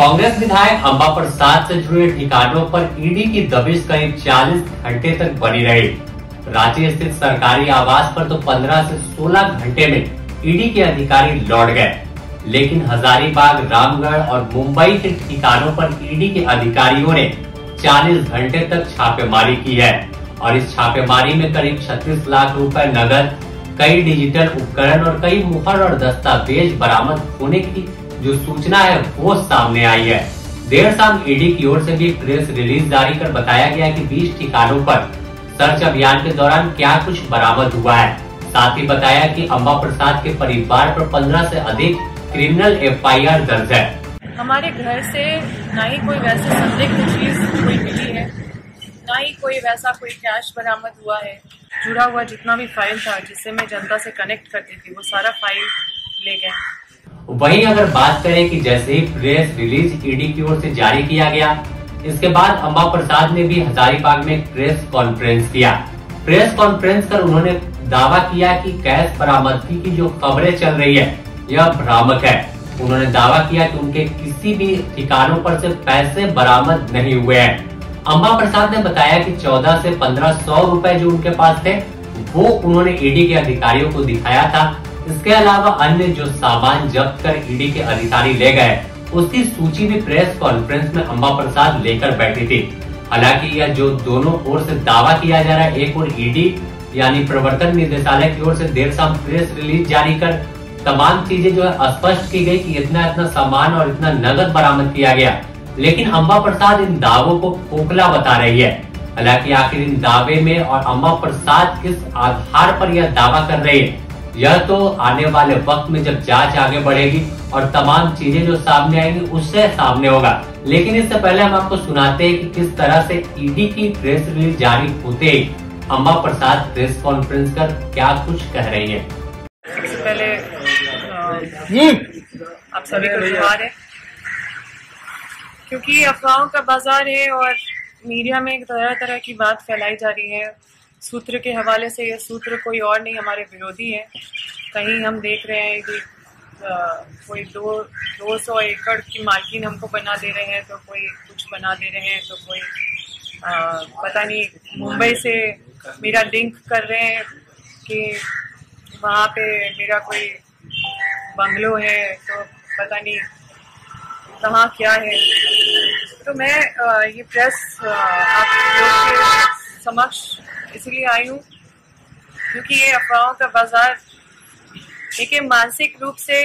कांग्रेस विधायक अंबा प्रसाद से जुड़े ठिकानों पर ईडी की दबिश करीब 40 घंटे तक बनी रही। रांची स्थित सरकारी आवास पर तो 15 से 16 घंटे में ईडी के अधिकारी लौट गए, लेकिन हजारीबाग, रामगढ़ और मुंबई के ठिकानों पर ईडी के अधिकारियों ने 40 घंटे तक छापेमारी की है और इस छापेमारी में करीब 36 लाख रुपए नगद, कई डिजिटल उपकरण और कई मुहर और दस्तावेज बरामद होने की जो सूचना है वो सामने आई है। देर शाम ईडी की ओर से भी प्रेस रिलीज जारी कर बताया गया कि 20 ठिकानों पर सर्च अभियान के दौरान क्या कुछ बरामद हुआ है। साथ ही बताया कि अंबा प्रसाद के परिवार पर 15 से अधिक क्रिमिनल एफआईआर दर्ज है। हमारे घर से ना ही कोई वैसे संदिग्ध चीज कोई मिली है, ना ही कोई वैसा कोई कैश बरामद हुआ है। जुड़ा हुआ जितना भी फाइल था जिससे मैं जनता से कनेक्ट करती थी वो सारा फाइल ले गया। वहीं अगर बात करें कि जैसे ही प्रेस रिलीज ईडी की ओर से जारी किया गया, इसके बाद अंबा प्रसाद ने भी हजारीबाग में प्रेस कॉन्फ्रेंस किया। प्रेस कॉन्फ्रेंस कर उन्होंने दावा किया कि कैश बरामदगी की जो खबरें चल रही है यह भ्रामक है। उन्होंने दावा किया कि उनके किसी भी ठिकानों पर से पैसे बरामद नहीं हुए हैं। अंबा प्रसाद ने बताया कि 14 से 1500 रुपए जो उनके पास थे वो उन्होंने ईडी के अधिकारियों को दिखाया था। इसके अलावा अन्य जो सामान जब्त कर ईडी के अधिकारी ले गए उसकी सूची भी प्रेस कॉन्फ्रेंस में अंबा प्रसाद लेकर बैठी थी। हालांकि यह जो दोनों ओर से दावा किया जा रहा है, एक ओर ईडी यानी प्रवर्तन निदेशालय की ओर से देर शाम प्रेस रिलीज जारी कर तमाम चीजें जो है स्पष्ट की गई कि इतना सामान और इतना नगद बरामद किया गया, लेकिन अंबा प्रसाद इन दावों को खोखला बता रही है। हालांकि आखिर इन दावे में और अंबा प्रसाद किस आधार पर यह दावा कर रही है यह तो आने वाले वक्त में जब जांच आगे बढ़ेगी और तमाम चीजें जो सामने आएंगी उससे सामने होगा। लेकिन इससे पहले हम आपको सुनाते हैं कि किस तरह से ईडी की प्रेस रिलीज जारी होते ही अंबा प्रसाद प्रेस कॉन्फ्रेंस कर क्या कुछ कह रही है। पहले आप सभी को धन्यवाद है, क्योंकि अफवाहों का बाजार है और मीडिया में तरह तरह की बात फैलाई जा रही है। सूत्र के हवाले से ये सूत्र कोई और नहीं हमारे विरोधी है। कहीं हम देख रहे हैं कि कोई 200 एकड़ की मालकिन हमको बना दे रहे हैं, तो कोई कुछ बना दे रहे हैं, तो कोई पता नहीं मुंबई से मेरा लिंक कर रहे हैं कि वहाँ पे मेरा कोई बंगलो है, तो पता नहीं कहाँ क्या है। तो मैं ये प्रेस आप समक्ष इसलिए आई हूँ क्योंकि ये अफवाहों का बाजार देखिए मानसिक रूप से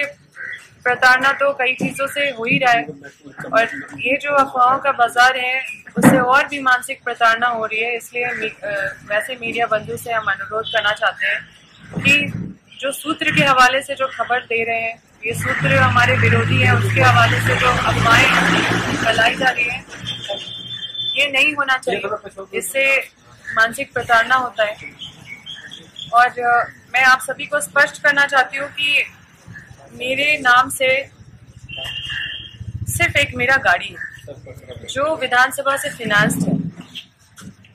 प्रताड़ना तो कई चीज़ों से हो ही रहा है और ये जो अफवाहों का बाजार है उससे और भी मानसिक प्रताड़ना हो रही है। इसलिए वैसे मीडिया बंधु से हम अनुरोध करना चाहते हैं कि जो सूत्र के हवाले से जो खबर दे रहे हैं ये सूत्र हमारे विरोधी है, उसके हवाले से जो अफवाहें फैलाई जा रही हैं ये नहीं होना चाहिए। इससे मानसिक प्रताड़ना होता है और मैं आप सभी को स्पष्ट करना चाहती हूँ कि मेरे नाम से सिर्फ एक मेरा गाड़ी है जो विधानसभा से फिनांस्ड है,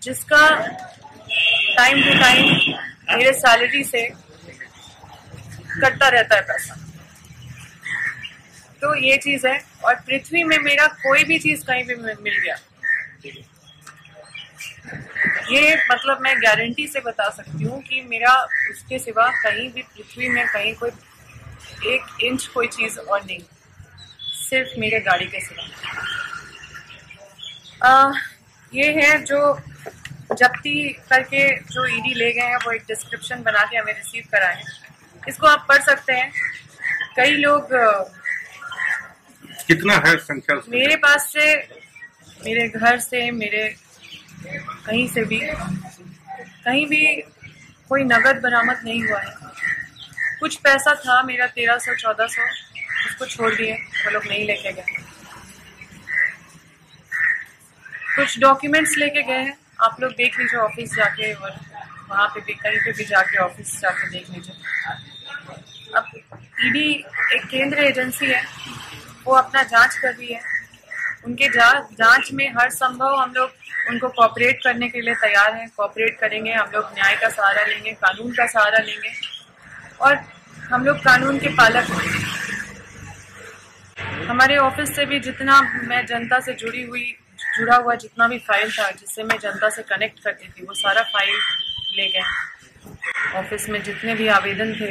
जिसका टाइम टू टाइम मेरे सैलरी से कटता रहता है पैसा। तो ये चीज है और पृथ्वी में मेरा कोई भी चीज कहीं भी मिल गया ये मतलब मैं गारंटी से बता सकती हूँ कि मेरा उसके सिवा कहीं भी पृथ्वी में कहीं कोई एक इंच कोई चीज और नहीं, सिर्फ मेरे गाड़ी के सिवा। ये है जो जब्ती करके जो ईडी ले गए हैं वो एक डिस्क्रिप्शन बना के हमें रिसीव कराएं, इसको आप पढ़ सकते हैं। कई लोग कितना है संख्या मेरे पास से, मेरे घर से, मेरे कहीं से भी कहीं भी कोई नगद बरामद नहीं हुआ है। कुछ पैसा था मेरा 1300-1400 उसको छोड़ दिए, वो लोग नहीं लेके गए। कुछ डॉक्यूमेंट्स लेके गए हैं, आप लोग देख लीजिए ऑफिस जाके और वहाँ पे भी कहीं पे भी जाके ऑफिस जाके देख लीजिए। अब ईडी एक केंद्रीय एजेंसी है, वो अपना जांच कर रही है। उनके जांच में हर संभव हम लोग उनको कोऑपरेट करने के लिए तैयार हैं, कोऑपरेट करेंगे। हम लोग न्याय का सहारा लेंगे, कानून का सहारा लेंगे और हम लोग कानून के पालक होंगे। हमारे ऑफिस से भी जितना मैं जनता से जुड़ा हुआ जितना भी फाइल था जिससे मैं जनता से कनेक्ट करती थी वो सारा फाइल ले गए। ऑफिस में जितने भी आवेदन थे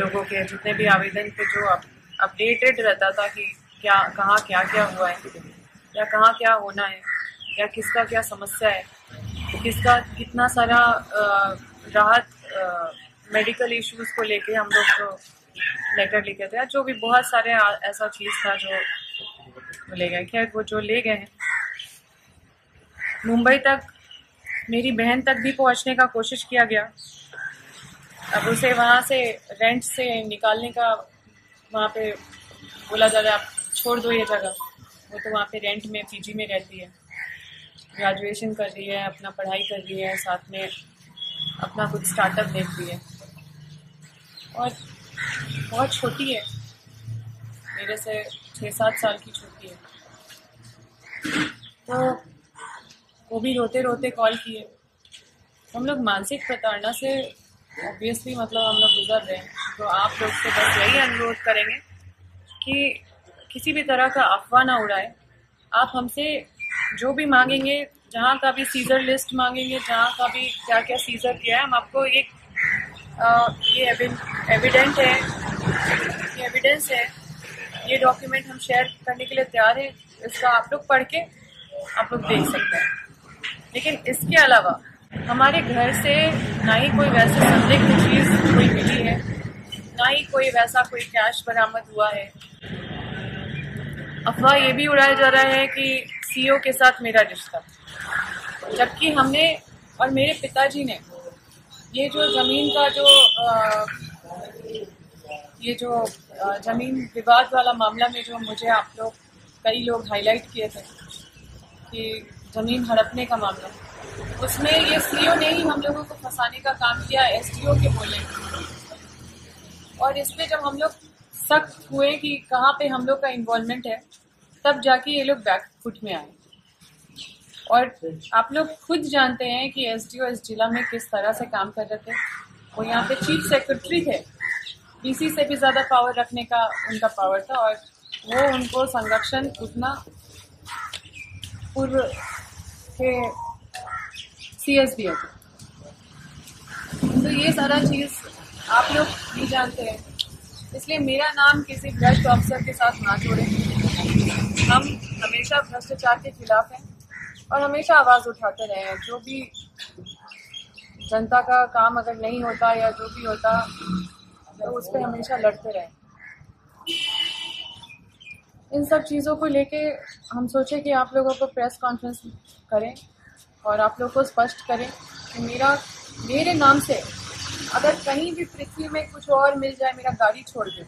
लोगों के, जितने भी आवेदन पे जो अपडेटेड रहता था कि क्या कहाँ क्या क्या हुआ है या कहाँ क्या होना है या किसका क्या समस्या है, किसका कितना सारा राहत मेडिकल इश्यूज को लेके हम लोग जो लेटर लिखे थे, जो भी बहुत सारे ऐसा चीज़ था जो ले गए। खैर वो जो ले गए हैं, मुंबई तक मेरी बहन तक भी पहुंचने का कोशिश किया गया। अब उसे वहाँ से रेंट से निकालने का वहाँ पे बोला जा रहा है आप छोड़ दो ये जगह, वो तो वहाँ पे रेंट में पीजी में रहती है, ग्रेजुएशन कर रही है, अपना पढ़ाई कर रही है, साथ में अपना कुछ स्टार्टअप देखती है और बहुत छोटी है, मेरे से 6-7 साल की छोटी है। तो वो भी रोते रोते कॉल किए। हम लोग मानसिक प्रताड़ना से ऑब्वियसली मतलब हम लोग गुजर रहे हैं, तो आप लोग से बस यही अनुरोध करेंगे कि किसी भी तरह का अफवाह ना उड़ाए। आप हमसे जो भी मांगेंगे, जहाँ का भी सीजर लिस्ट मांगेंगे, जहाँ का भी क्या क्या सीजर किया है, हम आपको एक ये एविडेंट है, ये एविडेंस है, ये डॉक्यूमेंट हम शेयर करने के लिए तैयार हैं। इसका आप लोग पढ़ के आप लोग देख सकते हैं। लेकिन इसके अलावा हमारे घर से ना ही कोई वैसे संदिग्ध चीज़ कोई मिली है, ना ही कोई वैसा कोई कैश बरामद हुआ है। अफवाह ये भी उड़ाया जा रहा है कि सीओ के साथ मेरा रिश्ता, जबकि हमने और मेरे पिताजी ने ये जो जमीन का जो जमीन विवाद वाला मामला में जो मुझे आप लोग कई लोग हाईलाइट किए थे कि जमीन हड़पने का मामला, उसमें ये सीओ ने ही हम लोगों को फंसाने का काम किया एसडीओ के बोले। और इसमें जब हम लोग सख्त हुए कि कहाँ पे हम लोग का इन्वॉल्वमेंट है, तब जाके ये लोग बैकफुट में आए। और आप लोग खुद जानते हैं कि एसडीओ इस जिला में किस तरह से काम कर रहे थे। वो यहाँ पे चीफ सेक्रेटरी थे, डीसी से भी ज़्यादा पावर रखने का उनका पावर था और वो उनको संरक्षण उतना पूर्व के सीएसबीओ को। तो ये सारा चीज़ आप लोग भी जानते हैं, इसलिए मेरा नाम किसी भ्रष्ट अफसर के साथ ना जोड़ें। हम हमेशा भ्रष्टाचार के खिलाफ हैं और हमेशा आवाज़ उठाते रहे हैं। जो भी जनता का काम अगर नहीं होता या जो भी होता तो उस पर हमेशा लड़ते रहे। इन सब चीज़ों को लेके हम सोचे कि आप लोगों को प्रेस कॉन्फ्रेंस करें और आप लोगों को स्पष्ट करें कि मेरे नाम से अगर कहीं भी पृथ्वी में कुछ और मिल जाए, मेरा गाड़ी छोड़ दें।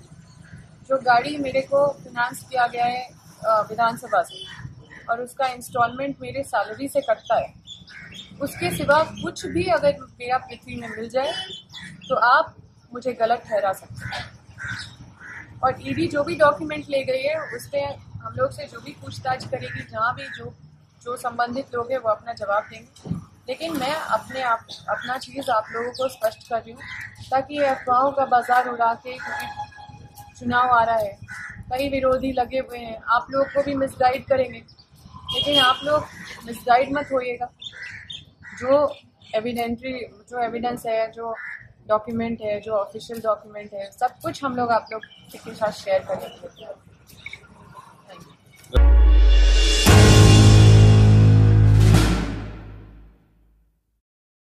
जो गाड़ी मेरे को फिनांस किया गया है विधानसभा से और उसका इंस्टॉलमेंट मेरे सैलरी से कटता है, उसके सिवा कुछ भी अगर मेरा पृथ्वी में मिल जाए तो आप मुझे गलत ठहरा सकते हैं। और ईडी जो भी डॉक्यूमेंट ले गई है उस पर हम लोग से जो भी पूछताछ करेगी, जहाँ भी जो संबंधित लोग हैं वो अपना जवाब देंगे। लेकिन मैं अपना चीज़ आप लोगों को स्पष्ट कर रही हूँ ताकि ये अफवाहों का बाजार उड़ा के, क्योंकि चुनाव आ रहा है, कई विरोधी लगे हुए हैं, आप लोग को भी मिसगाइड करेंगे। लेकिन आप लोग मिसगाइड मत होइएगा। जो एविडेंस है, जो डॉक्यूमेंट है, जो ऑफिशियल डॉक्यूमेंट है, सब कुछ हम लोग आप लोग के साथ शेयर करेंगे।